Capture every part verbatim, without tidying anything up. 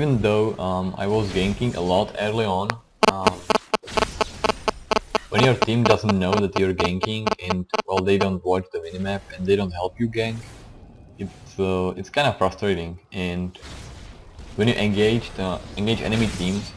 Even though um, I was ganking a lot early on, um, when your team doesn't know that you're ganking and well, they don't watch the minimap and they don't help you gank, it's uh, it's kind of frustrating. And when you engage uh, engage enemy teams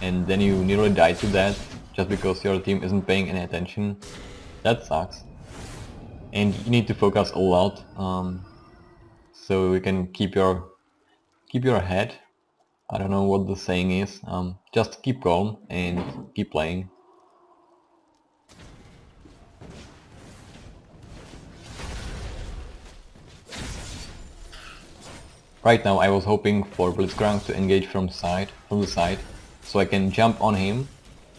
and then you nearly die to that just because your team isn't paying any attention, that sucks. And you need to focus a lot, um, so you can keep your keep your head. I don't know what the saying is. Um, just keep calm and keep playing. Right now, I was hoping for Blitzcrank to engage from side, from the side, so I can jump on him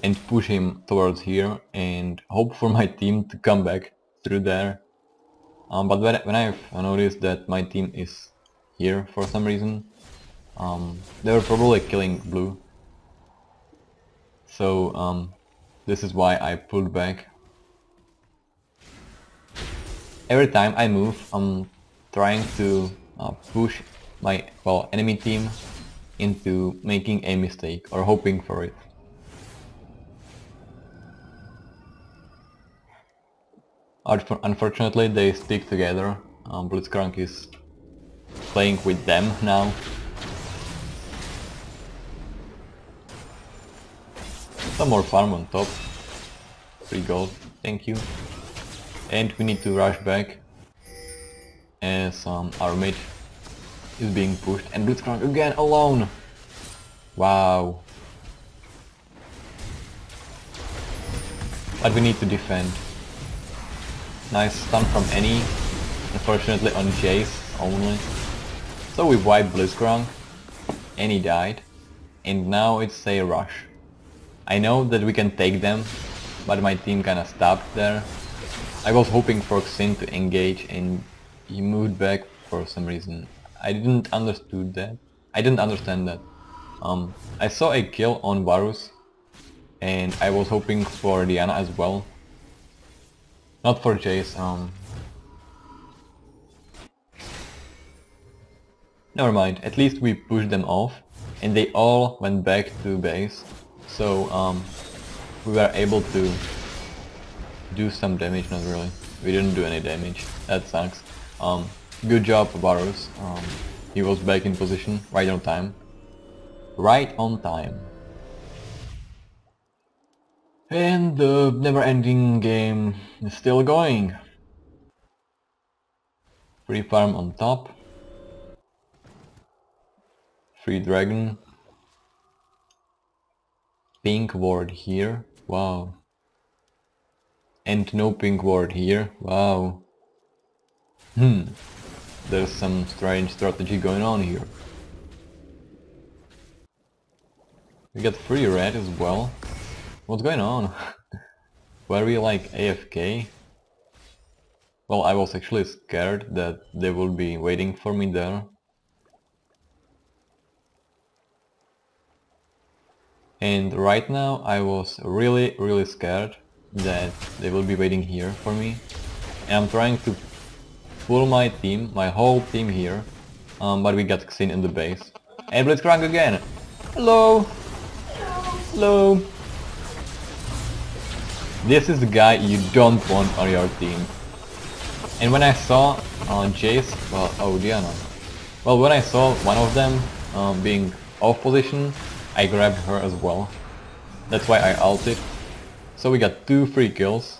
and push him towards here and hope for my team to come back through there. Um, but when, when I've noticed that my team is here for some reason, um, they were probably killing blue. So um, this is why I pulled back. Every time I move, I'm trying to uh, push my well enemy team into making a mistake or hoping for it. Unfortunately, they stick together. Um, Blitzcrank is playing with them now. Some more farm on top. Free gold, thank you. And we need to rush back as um, our mage is being pushed. And Blitzcrank again alone! Wow. But we need to defend. Nice stun from Annie, unfortunately on Jayce only. So we wiped Blitzcrank, Annie died, and now it's a rush. I know that we can take them, but my team kinda stopped there. I was hoping for Xin to engage and he moved back for some reason. I didn't understood that. I didn't understand that. Um, I saw a kill on Varus and I was hoping for Diana as well. Not for Jayce, um... never mind, at least we pushed them off and they all went back to base, so um, we were able to do some damage, not really, we didn't do any damage, that sucks. Um, good job Varus, um, he was back in position, right on time. Right on time. And the never-ending game is still going. Free farm on top. Free dragon. Pink ward here. Wow. And no pink ward here. Wow. Hmm. There's some strange strategy going on here. We got free red as well. What's going on? Were we like A F K? Well, I was actually scared that they would be waiting for me there. And right now I was really really scared that they will be waiting here for me. And I'm trying to pull my team, my whole team here. Um, but we got Xin in the base. And Blitzcrank again! Hello! Hello! This is the guy you don't want on your team. And when I saw uh, Jayce, well, oh Diana. Well, when I saw one of them uh, being off position, I grabbed her as well. That's why I ulted. So we got two free kills.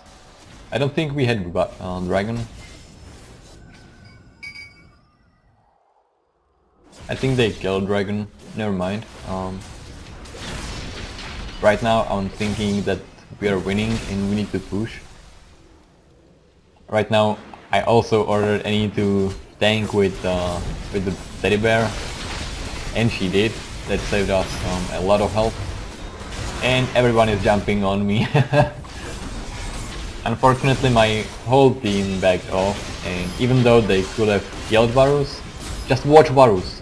I don't think we had uh, Dragon. I think they killed Dragon. Never mind. Um, right now I'm thinking that we are winning and we need to push. Right now I also ordered Annie to tank with, uh, with the teddy bear, and she did. That saved us um, a lot of health. And everyone is jumping on me. Unfortunately my whole team backed off, and even though they could have killed Varus, just watch Varus.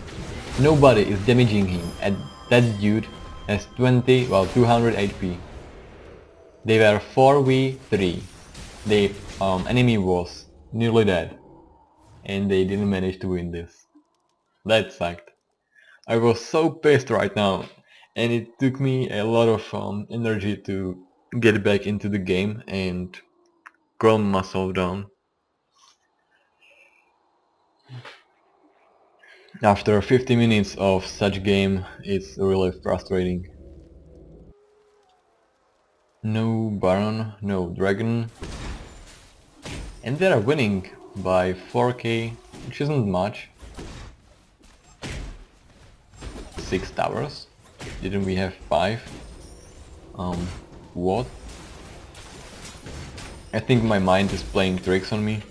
Nobody is damaging him and that dude has twenty, well two hundred H P. They were four v three. The um, enemy was nearly dead. And they didn't manage to win this. That sucked. I was so pissed right now, and it took me a lot of um, energy to get back into the game and calm myself down. After fifty minutes of such game, it's really frustrating. No Baron, no Dragon. And they are winning by four K, which isn't much. Six towers. Didn't we have five? Um, what? I think my mind is playing tricks on me.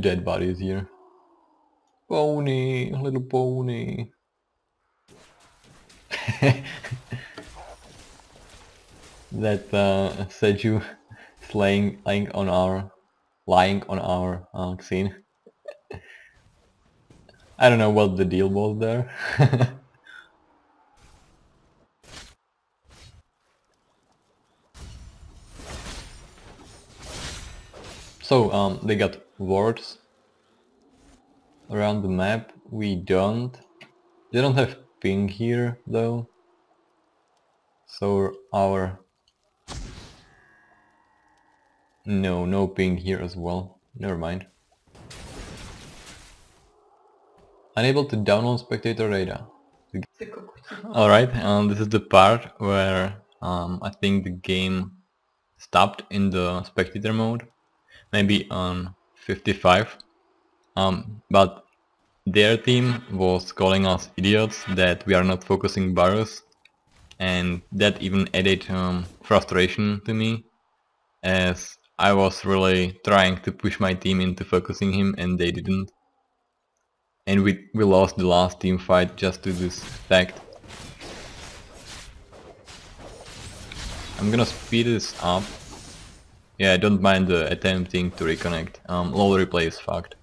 Dead body is here. Pony, little pony. That uh, Seju is laying, laying on our, lying on our uh, Xin. I don't know what the deal was there. So um, they got wards around the map. We don't. They don't have ping here though. So our no, no ping here as well. Never mind. Unable to download Spectator Radar. Alright, um, this is the part where um, I think the game stopped in the Spectator mode. Maybe on fifty-five. Um, but their team was calling us idiots that we are not focusing Varus. And that even added um, frustration to me, as I was really trying to push my team into focusing him and they didn't. And we, we lost the last team fight just to this fact. I'm gonna speed this up. Yeah, I don't mind the attempting to reconnect. Um, low replay is fucked.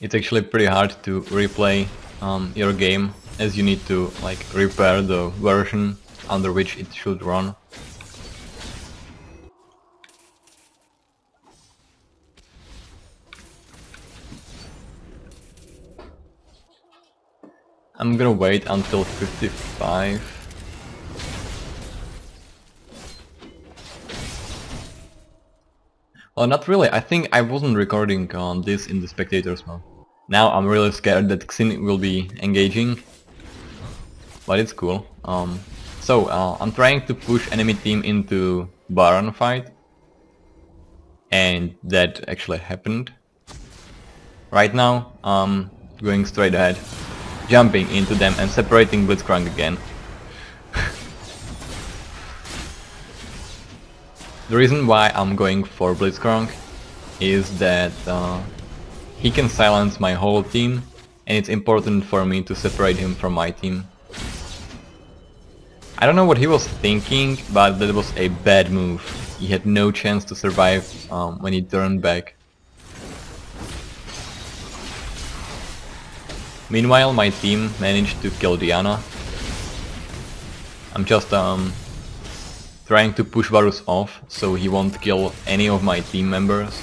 It's actually pretty hard to replay um, your game, as you need to like repair the version under which it should run. I'm gonna wait until fifty-five. Well, not really, I think I wasn't recording on this in the spectators mode. Now I'm really scared that Xin will be engaging, but it's cool. Um, so, uh, I'm trying to push enemy team into Baron fight, and that actually happened. Right now, I'm going straight ahead, jumping into them and separating Blitzcrank again. The reason why I'm going for Blitzcrank is that uh, he can silence my whole team, and it's important for me to separate him from my team. I don't know what he was thinking, but that was a bad move. He had no chance to survive um, when he turned back. Meanwhile, my team managed to kill Diana. I'm just um, trying to push Varus off, so he won't kill any of my team members,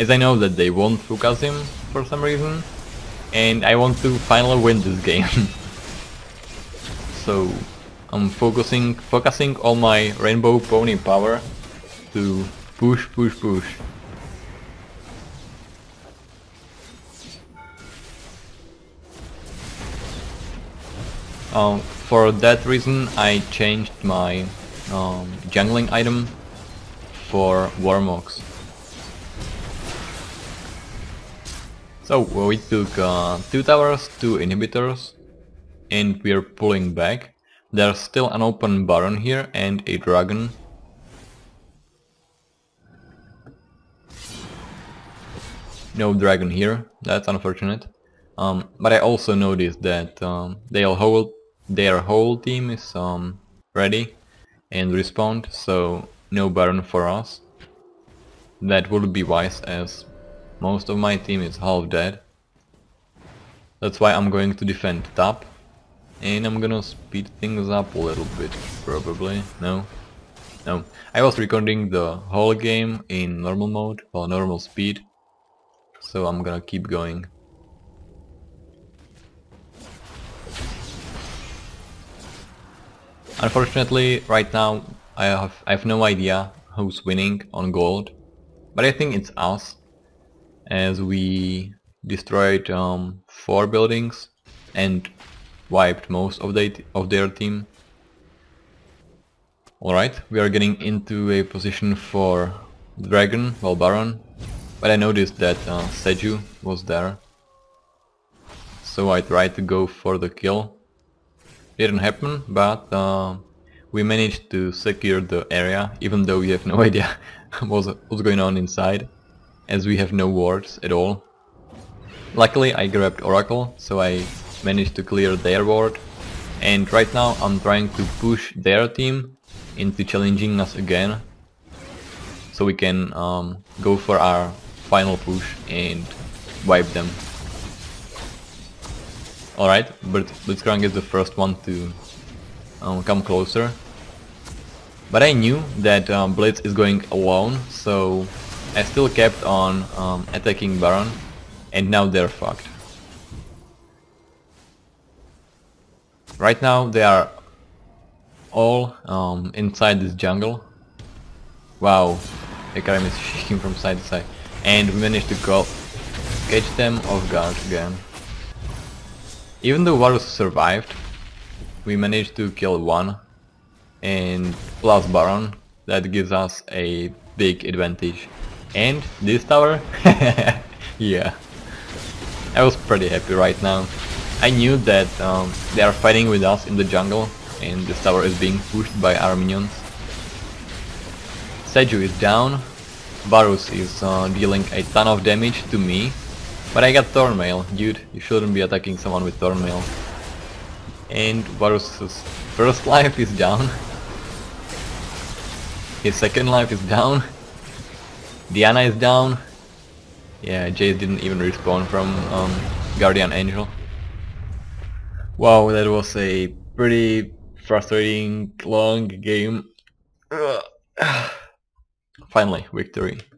as I know that they won't focus him for some reason, and I want to finally win this game. So I'm focusing, focusing all my rainbow pony power to push, push, push. Um, for that reason I changed my um, jungling item for Warmogs. So we took uh, two towers, two inhibitors, and we're pulling back. There's still an open Baron here and a Dragon. No Dragon here, that's unfortunate. Um, but I also noticed that um, they'll hold Their whole team is um, ready and respawned, so no Baron for us. That would be wise, as most of my team is half dead. That's why I'm going to defend top, and I'm gonna speed things up a little bit, probably. No? No, I was recording the whole game in normal mode or normal speed, so I'm gonna keep going. Unfortunately, right now I have I have no idea who's winning on gold, but I think it's us, as we destroyed um, four buildings and wiped most of the of their team. Alright, we are getting into a position for Dragon, well Baron, but I noticed that uh, Seju was there, so I tried to go for the kill. Didn't happen, but uh, we managed to secure the area, even though we have no idea what's, what's going on inside, as we have no wards at all. Luckily I grabbed Oracle, so I managed to clear their ward, and right now I'm trying to push their team into challenging us again, so we can um, go for our final push and wipe them. Alright, but Blitzcrank is the first one to um, come closer. But I knew that um, Blitz is going alone, so I still kept on um, attacking Baron, and now they're fucked. Right now they are all um, inside this jungle. Wow, Ekko is shaking from side to side, and we managed to call, catch them off guard again. Even though Varus survived, we managed to kill one, and plus Baron, that gives us a big advantage. And this tower? Yeah, I was pretty happy right now. I knew that um, they are fighting with us in the jungle, and this tower is being pushed by our minions. Seju is down, Varus is uh, dealing a ton of damage to me, but I got Thornmail. Dude, you shouldn't be attacking someone with Thornmail. And Varus' first life is down, his second life is down, Diana is down. Yeah, Jayce didn't even respawn from um, Guardian Angel. Wow, that was a pretty frustrating long game. Finally, victory.